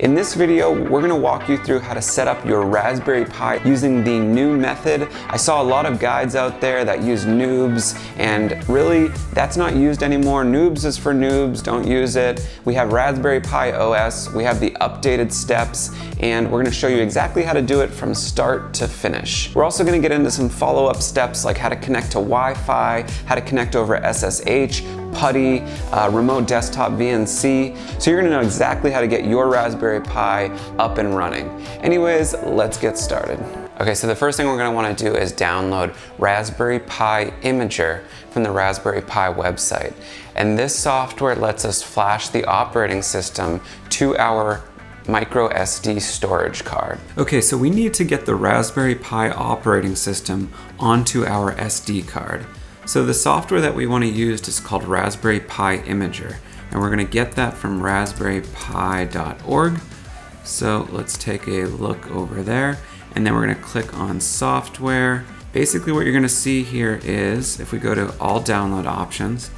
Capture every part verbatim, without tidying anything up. In this video, we're going to walk you through how to set up your Raspberry Pi using the new method. I saw a lot of guides out there that use NOOBS, and really, that's not used anymore. NOOBS is for noobs, don't use it. We have Raspberry Pi O S, we have the updated steps, and we're going to show you exactly how to do it from start to finish. We're also going to get into some follow-up steps like how to connect to Wi-Fi, how to connect over S S H, PuTTY, uh, remote desktop V N C, so you're going to know exactly how to get your Raspberry Pi up and running. Anyways, let's get started. Okay, so the first thing we're going to want to do is download Raspberry Pi Imager from the Raspberry Pi website. And this software lets us flash the operating system to our micro S D storage card. Okay, so we need to get the Raspberry Pi operating system onto our S D card. So the software that we want to use is called Raspberry Pi Imager, and we're going to get that from raspberry pi dot org. So let's take a look over there, and then we're going to click on software. Basically what you're going to see here is, if we go to all download options,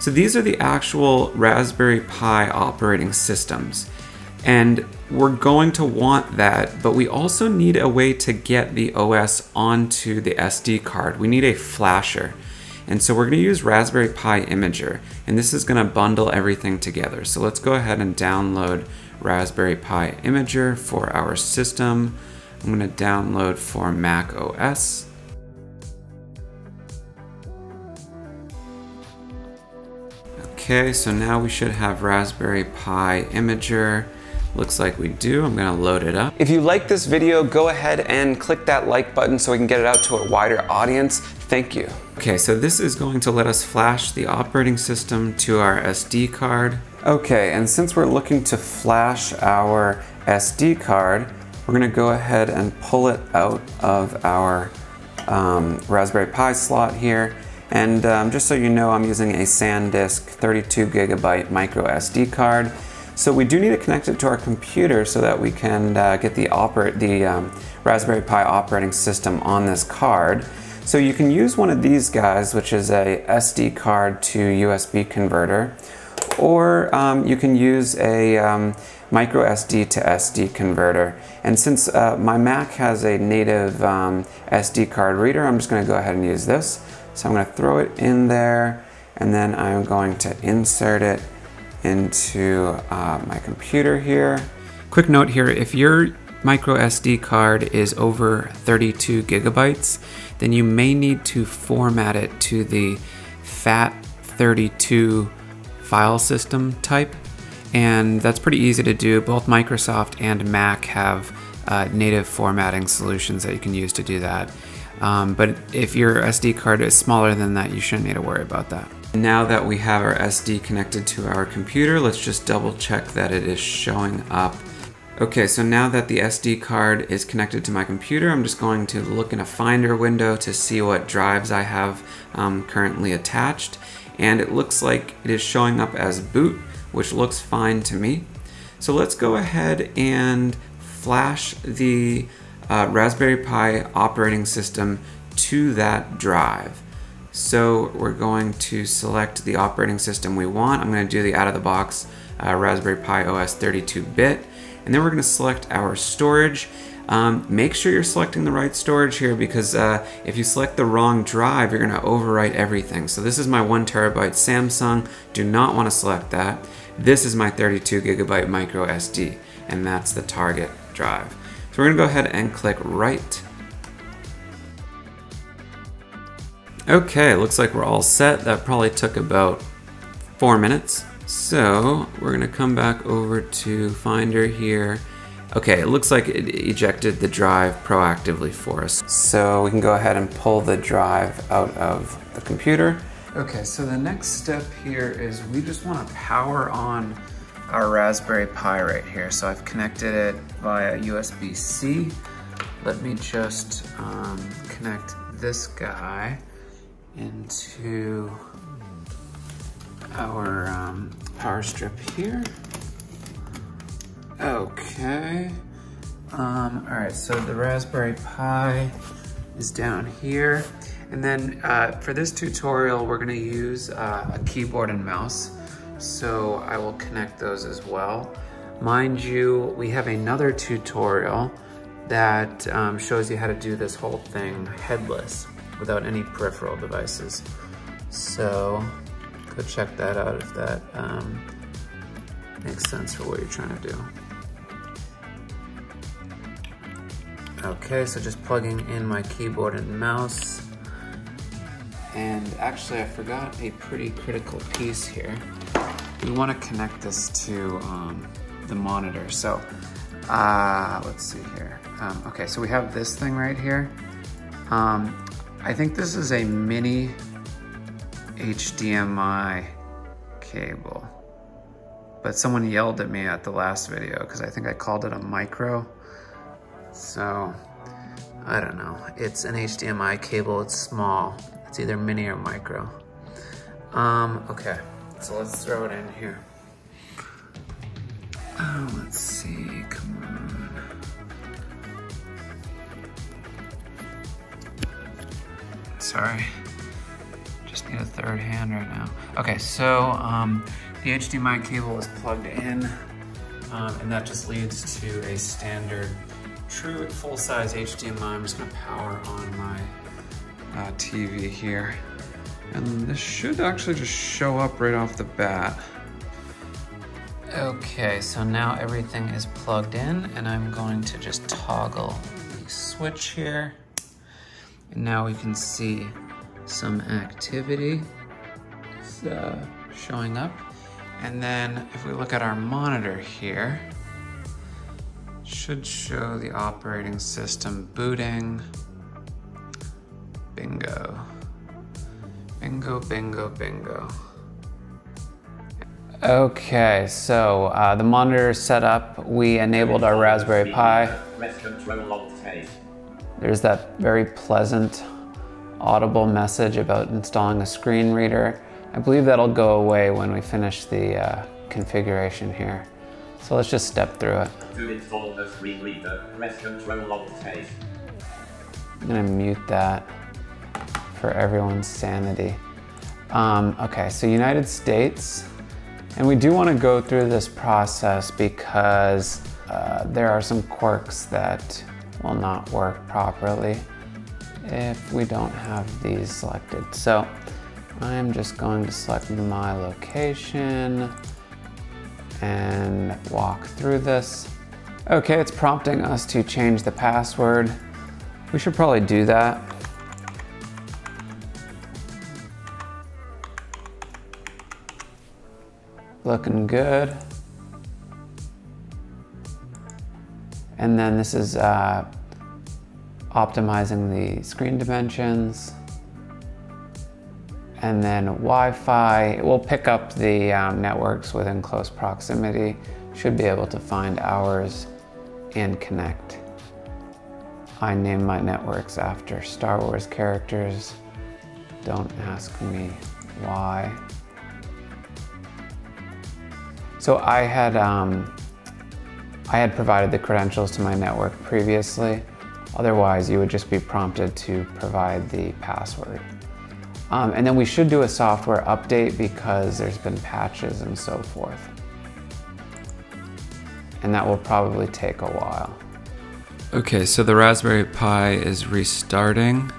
so these are the actual Raspberry Pi operating systems. And we're going to want that, but we also need a way to get the O S onto the S D card. We need a flasher. And so we're going to use Raspberry Pi Imager, and this is going to bundle everything together. So let's go ahead and download Raspberry Pi Imager for our system. I'm going to download for Mac O S. Okay, so now we should have Raspberry Pi Imager. Looks like we do. I'm gonna load it up. If you like this video, go ahead and click that like button so we can get it out to a wider audience. Thank you. Okay, so this is going to let us flash the operating system to our S D card. Okay, and since we're looking to flash our S D card, we're gonna go ahead and pull it out of our um, Raspberry Pi slot here. And um, just so you know, I'm using a SanDisk thirty-two gigabyte micro S D card. So we do need to connect it to our computer so that we can uh, get the, oper the um, Raspberry Pi operating system on this card. So you can use one of these guys, which is a S D card to U S B converter, or um, you can use a um, micro S D to S D converter. And since uh, my Mac has a native um, S D card reader, I'm just going to go ahead and use this. So I'm going to throw it in there, and then I'm going to insert it into uh, my computer here. Quick note here, if your micro S D card is over thirty-two gigabytes, then you may need to format it to the FAT thirty-two file system type. And that's pretty easy to do. Both Microsoft and Mac have uh, native formatting solutions that you can use to do that. Um, but if your S D card is smaller than that, you shouldn't need to worry about that. Now that we have our S D connected to our computer, let's just double check that it is showing up. Okay, so now that the S D card is connected to my computer, I'm just going to look in a Finder window to see what drives I have um, currently attached. And it looks like it is showing up as boot, which looks fine to me. So let's go ahead and flash the uh, Raspberry Pi operating system to that drive. So we're going to select the operating system we want. I'm going to do the out-of-the-box uh, Raspberry Pi O S thirty-two bit. And then we're going to select our storage. Um, make sure you're selecting the right storage here, because uh, if you select the wrong drive, you're going to overwrite everything. So this is my one terabyte Samsung. Do not want to select that. This is my thirty-two gigabyte micro S D, and that's the target drive. So we're going to go ahead and click write. Okay, looks like we're all set. That probably took about four minutes. So we're gonna come back over to Finder here. Okay, it looks like it ejected the drive proactively for us. So we can go ahead and pull the drive out of the computer. Okay, so the next step here is we just wanna power on our Raspberry Pi right here. So I've connected it via U S B C. Let me just um, connect this guy into our um, power strip here. Okay. Um, all right, so the Raspberry Pi is down here. And then uh, for this tutorial, we're gonna use uh, a keyboard and mouse. So I will connect those as well. Mind you, we have another tutorial that um, shows you how to do this whole thing headless without any peripheral devices. So go check that out if that um, makes sense for what you're trying to do. Okay, so just plugging in my keyboard and mouse. And actually I forgot a pretty critical piece here. We want to connect this to um, the monitor. So uh, let's see here. Um, okay, so we have this thing right here. Um, I think this is a mini H D M I cable, but someone yelled at me at the last video because I think I called it a micro. So I don't know. It's an H D M I cable. It's small. It's either mini or micro. Um, okay, so let's throw it in here. Oh, let's see, come on. Sorry, just need a third hand right now. Okay, so um, the H D M I cable is plugged in, um, and that just leads to a standard true full-size H D M I. I'm just gonna power on my Uh, T V here, and this should actually just show up right off the bat. Okay, so now everything is plugged in, and I'm going to just toggle the switch here, and now we can see some activity uh, showing up. And then if we look at our monitor here, it should show the operating system booting. Bingo, bingo, bingo, bingo. Okay, so uh, the monitor is set up. We enabled our Raspberry Pi. There's that very pleasant audible message about installing a screen reader. I believe that'll go away when we finish the uh, configuration here. So let's just step through it. To install the screen reader, press Control Alt A. I'm gonna mute that for everyone's sanity. Um, okay, so United States, and we do want to go through this process because uh, there are some quirks that will not work properly if we don't have these selected. So I'm just going to select my location and walk through this. Okay, it's prompting us to change the password. We should probably do that. Looking good. And then this is uh, optimizing the screen dimensions. And then Wi-Fi, it will pick up the um, networks within close proximity. Should be able to find ours and connect. I name my networks after Star Wars characters. Don't ask me why. So I had um, I had provided the credentials to my network previously. Otherwise, you would just be prompted to provide the password. Um, and then we should do a software update because there's been patches and so forth. And that will probably take a while. Okay, so the Raspberry Pi is restarting.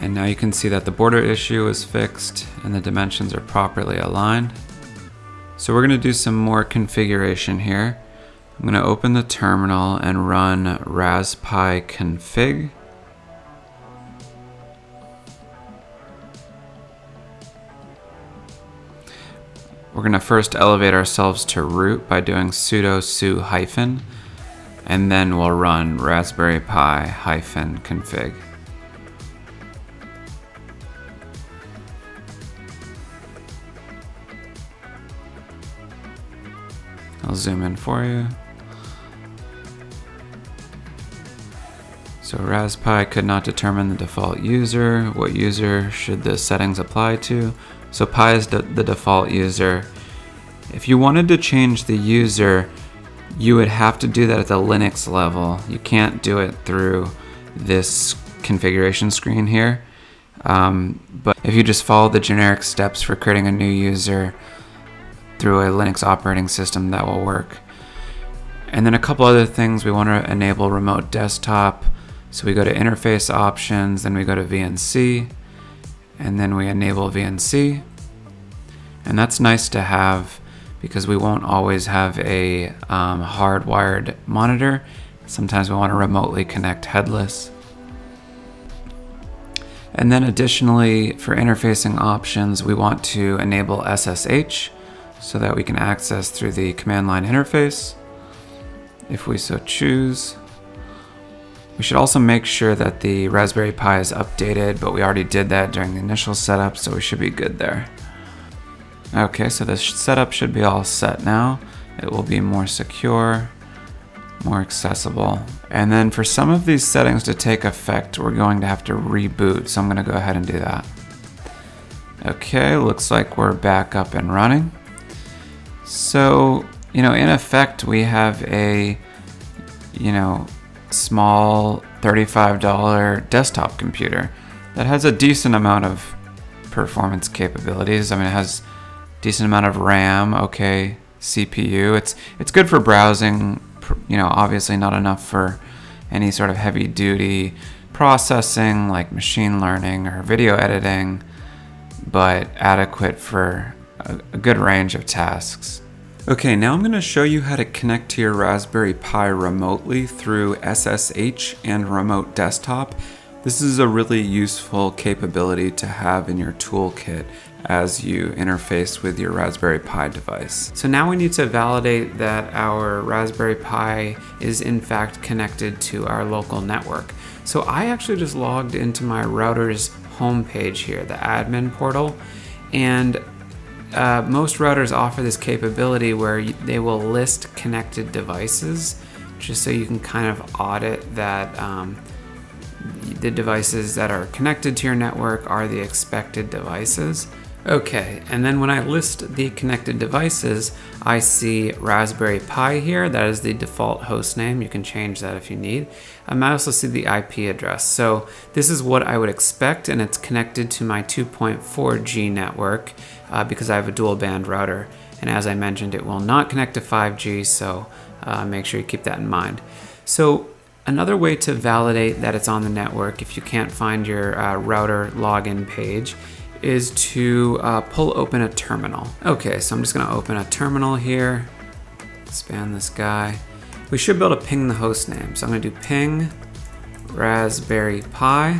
And now you can see that the border issue is fixed and the dimensions are properly aligned. So we're gonna do some more configuration here. I'm gonna open the terminal and run raspi config. We're gonna first elevate ourselves to root by doing sudo su hyphen, and then we'll run raspberry pi hyphen config. I'll zoom in for you. So Raspi could not determine the default user. What user should the settings apply to? So Pi is the, the default user. If you wanted to change the user, you would have to do that at the Linux level. You can't do it through this configuration screen here. Um, but if you just follow the generic steps for creating a new user, through a Linux operating system that will work. And then a couple other things, we want to enable remote desktop. So we go to interface options, then we go to V N C, and then we enable V N C. And that's nice to have because we won't always have a um, hardwired monitor. Sometimes we want to remotely connect headless. And then additionally, for interfacing options, we want to enable S S H so that we can access through the command line interface if we so choose. We should also make sure that the Raspberry Pi is updated, but we already did that during the initial setup, so we should be good there. Okay, so this setup should be all set now. It will be more secure, more accessible. And then for some of these settings to take effect, we're going to have to reboot, so I'm gonna go ahead and do that. Okay, looks like we're back up and running. So, you know, in effect, we have a, you know, small thirty-five dollar desktop computer that has a decent amount of performance capabilities. I mean, it has a decent amount of RAM, okay, C P U. It's, it's good for browsing, you know, obviously not enough for any sort of heavy duty processing like machine learning or video editing, but adequate for a good range of tasks. Okay, now I'm going to show you how to connect to your Raspberry Pi remotely through S S H and remote desktop. This is a really useful capability to have in your toolkit as you interface with your Raspberry Pi device. So now we need to validate that our Raspberry Pi is in fact connected to our local network. So I actually just logged into my router's homepage here, the admin portal, and uh, most routers offer this capability where they will list connected devices, just so you can kind of audit that um, the devices that are connected to your network are the expected devices. Okay, and then when I list the connected devices, I see Raspberry Pi here. That is the default host name. You can change that if you need. I might also see the I P address. So this is what I would expect, and it's connected to my two point four G network uh, because I have a dual band router. And as I mentioned, it will not connect to five G, so uh, make sure you keep that in mind. So another way to validate that it's on the network, if you can't find your uh, router login page, is to uh, pull open a terminal. Okay, so I'm just gonna open a terminal here, span this guy. We should be able to ping the host name. So I'm gonna do ping Raspberry Pi,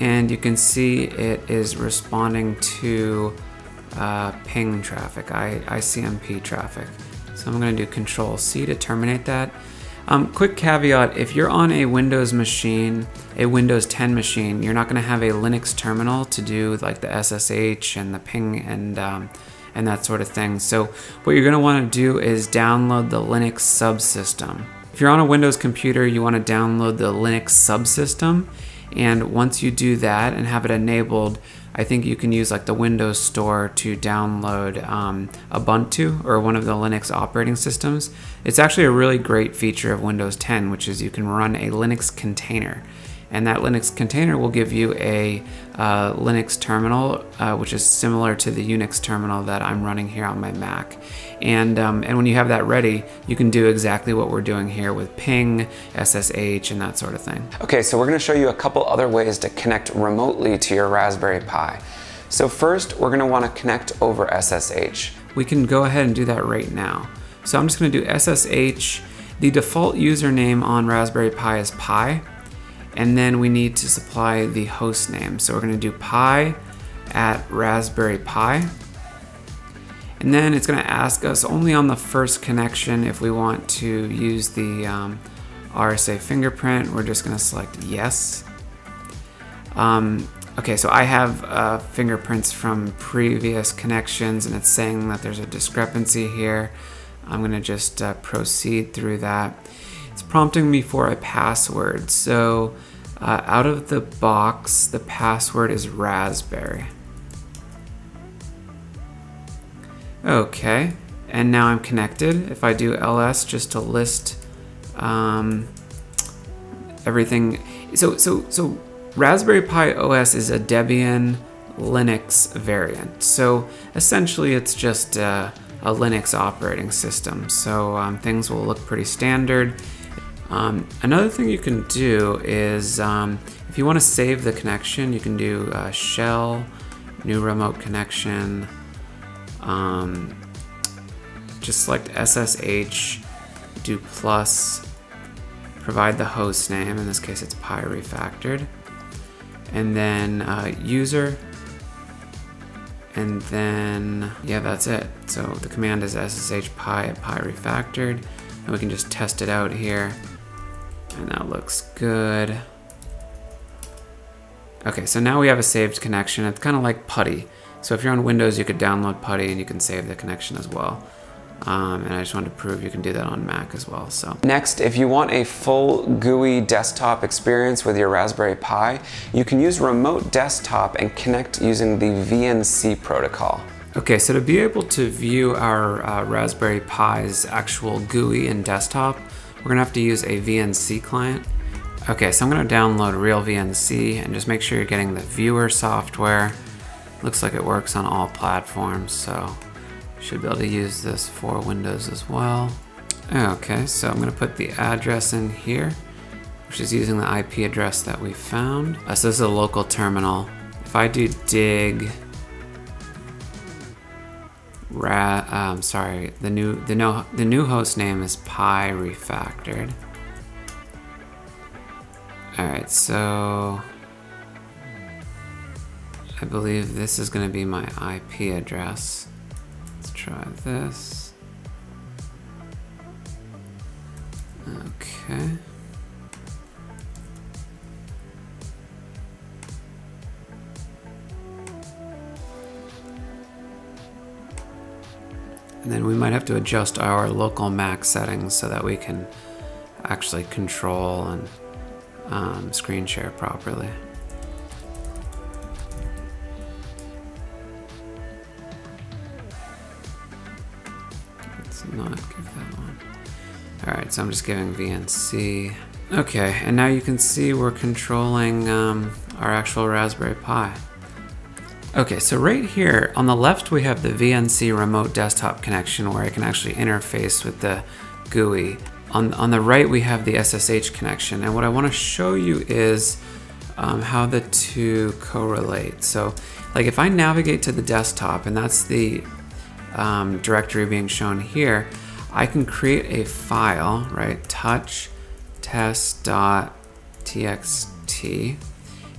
and you can see it is responding to uh, ping traffic, I C M P traffic. So I'm gonna do control C to terminate that. Um, quick caveat, if you're on a Windows machine, a Windows ten machine, you're not going to have a Linux terminal to do like the S S H and the ping and, um, and that sort of thing. So what you're going to want to do is download the Linux subsystem. If you're on a Windows computer, you want to download the Linux subsystem. And once you do that and have it enabled, I think you can use like the Windows Store to download um, Ubuntu or one of the Linux operating systems. It's actually a really great feature of Windows ten, which is you can run a Linux container. And that Linux container will give you a uh, Linux terminal, uh, which is similar to the Unix terminal that I'm running here on my Mac. And, um, and when you have that ready, you can do exactly what we're doing here with ping, S S H, and that sort of thing. Okay, so we're gonna show you a couple other ways to connect remotely to your Raspberry Pi. So first, we're gonna wanna connect over S S H. We can go ahead and do that right now. So I'm just gonna do S S H. The default username on Raspberry Pi is Pi. And then we need to supply the host name. So we're gonna do pi at Raspberry Pi. And then it's gonna ask us only on the first connection if we want to use the um, R S A fingerprint. We're just gonna select yes. Um, okay, so I have uh, fingerprints from previous connections and it's saying that there's a discrepancy here. I'm gonna just uh, proceed through that. It's prompting me for a password. So uh, out of the box, the password is Raspberry. Okay, and now I'm connected. If I do L S just to list um, everything. So, so, so Raspberry Pi O S is a Debian Linux variant. So essentially it's just a, a Linux operating system. So um, things will look pretty standard. Um, another thing you can do is um, if you want to save the connection, you can do uh, shell, new remote connection, um, just select S S H, do plus, provide the host name, in this case it's Pi refactored, and then uh, user, and then yeah, that's it. So the command is S S H Pi at Pi refactored, and we can just test it out here. And that looks good. Okay, so now we have a saved connection. It's kind of like PuTTY. So if you're on Windows, you could download PuTTY and you can save the connection as well. Um, and I just wanted to prove you can do that on Mac as well. So next, if you want a full G U I desktop experience with your Raspberry Pi, you can use Remote Desktop and connect using the V N C protocol. Okay, so to be able to view our uh, Raspberry Pi's actual G U I and desktop, we're gonna have to use a V N C client. Okay, so I'm gonna download Real V N C and just make sure you're getting the viewer software. Looks like it works on all platforms, so should be able to use this for Windows as well. Okay, so I'm gonna put the address in here, which is using the I P address that we found. Uh, so this is a local terminal. If I do dig Ra um, sorry, the new the no the new host name is Pi refactored. All right, so I believe this is going to be my I P address. Let's try this. Okay. And then we might have to adjust our local Mac settings so that we can actually control and um, screen share properly. Let's not give that one. All right, so I'm just giving V N C. Okay, and now you can see we're controlling um, our actual Raspberry Pi. Okay, so right here on the left we have the V N C remote desktop connection where I can actually interface with the G U I. On, on the right we have the S S H connection, and what I want to show you is um, how the two correlate. So like if I navigate to the desktop, and that's the um, directory being shown here, I can create a file, right, touch test dot T X T,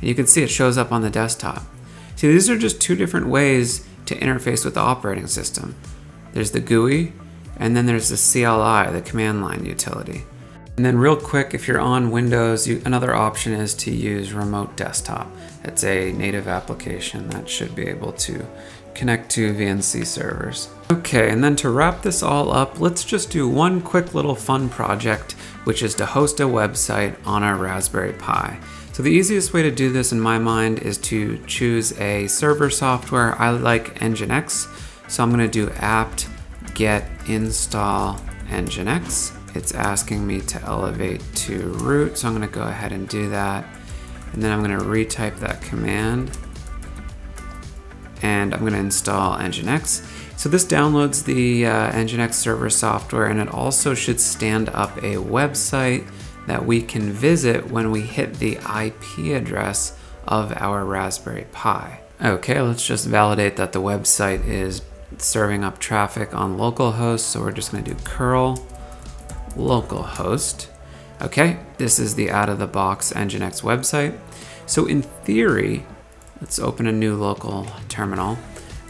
and you can see it shows up on the desktop. See, these are just two different ways to interface with the operating system. There's the G U I, and then there's the C L I, the command line utility. And then real quick, if you're on Windows, you, another option is to use Remote Desktop. It's a native application that should be able to connect to V N C servers. Okay, and then to wrap this all up, let's just do one quick little fun project, which is to host a website on our Raspberry Pi. So the easiest way to do this in my mind is to choose a server software. I like Nginx, so I'm gonna do apt get install Nginx. It's asking me to elevate to root, so I'm gonna go ahead and do that. And then I'm gonna retype that command, and I'm gonna install Nginx. So this downloads the uh, Nginx server software, and it also should stand up a website that we can visit when we hit the I P address of our Raspberry Pi. Okay, let's just validate that the website is serving up traffic on localhost, so we're just gonna do curl localhost. Okay, this is the out-of-the-box Nginx website. So in theory, let's open a new local terminal.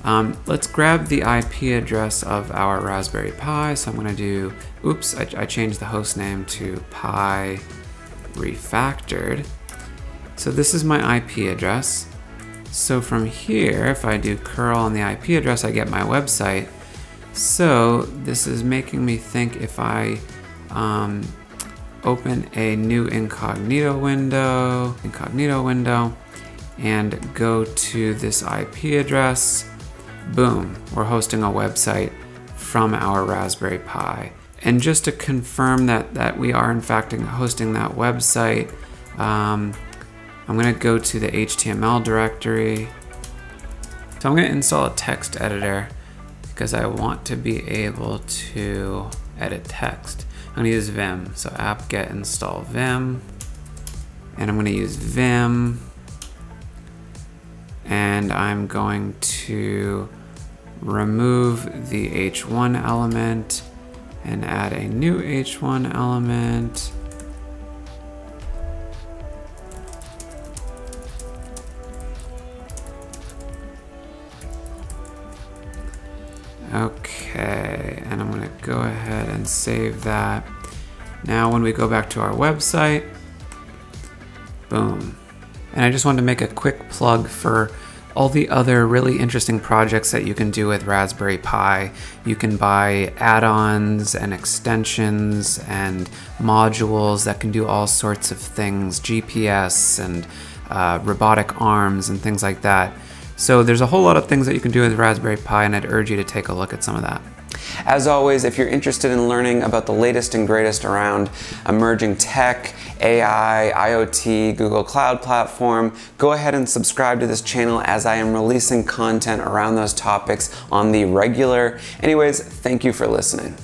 Um, let's grab the I P address of our Raspberry Pi. So I'm gonna do, oops, I, I changed the host name to Pi refactored. So this is my I P address. So from here, if I do curl on the I P address, I get my website. So this is making me think if I um, open a new incognito window, incognito window, and go to this I P address, boom, we're hosting a website from our Raspberry Pi. And just to confirm that, that we are in fact hosting that website, um, I'm gonna go to the H T M L directory, So I'm going to install a text editor because I want to be able to edit text. I'm going to use Vim. So apt-get install Vim, and I'm going to use Vim, and I'm going to remove the H one element and add a new H one element. Okay, and I'm gonna go ahead and save that. Now when we go back to our website, boom. And I just wanted to make a quick plug for all the other really interesting projects that you can do with Raspberry Pi. You can buy add-ons and extensions and modules that can do all sorts of things, G P S and uh, robotic arms and things like that. So there's a whole lot of things that you can do with Raspberry Pi, and I'd urge you to take a look at some of that. As always, if you're interested in learning about the latest and greatest around emerging tech, A I, IoT, Google Cloud Platform, go ahead and subscribe to this channel as I am releasing content around those topics on the regular. Anyways, thank you for listening.